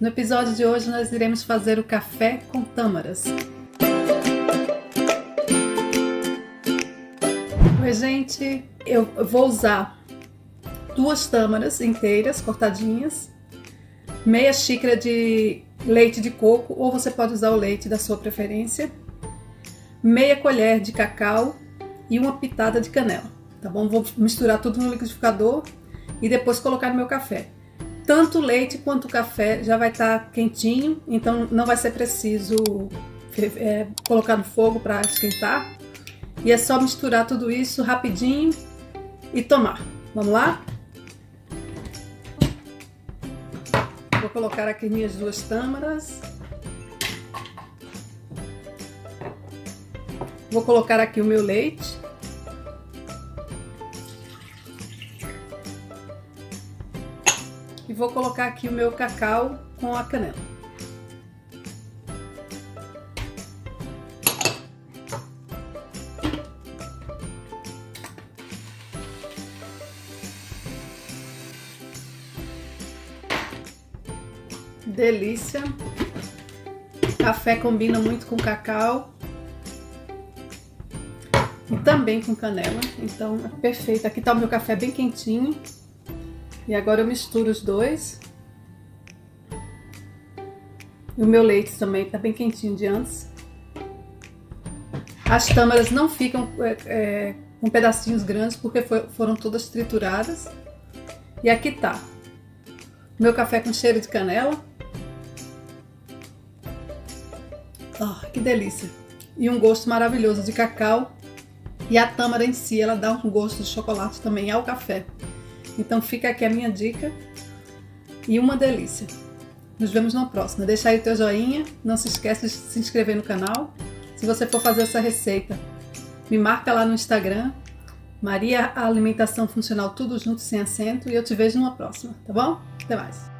No episódio de hoje nós iremos fazer o café com tâmaras. Oi gente, eu vou usar 2 tâmaras inteiras, cortadinhas, meia xícara de leite de coco, ou você pode usar o leite da sua preferência, meia colher de cacau e uma pitada de canela, tá bom? Vou misturar tudo no liquidificador e depois colocar no meu café. Tanto o leite quanto o café já vai estar quentinho, então não vai ser preciso colocar no fogo para esquentar. E é só misturar tudo isso rapidinho e tomar. Vamos lá? Vou colocar aqui minhas 2 tâmaras. Vou colocar aqui o meu leite. E vou colocar aqui o meu cacau com a canela. Delícia! Café combina muito com cacau e também com canela, então é perfeito. Aqui tá o meu café bem quentinho. E agora eu misturo os dois. O meu leite também está bem quentinho de antes. As tâmaras não ficam com pedacinhos grandes porque foram todas trituradas. E aqui tá meu café com cheiro de canela. Oh, que delícia! E um gosto maravilhoso de cacau. E a tâmara em si, ela dá um gosto de chocolate também ao café. Então fica aqui a minha dica e uma delícia. Nos vemos na próxima. Deixa aí o teu joinha, não se esquece de se inscrever no canal. Se você for fazer essa receita, me marca lá no Instagram, Maria Alimentação Funcional, tudo junto sem acento, e eu te vejo numa próxima, tá bom? Até mais!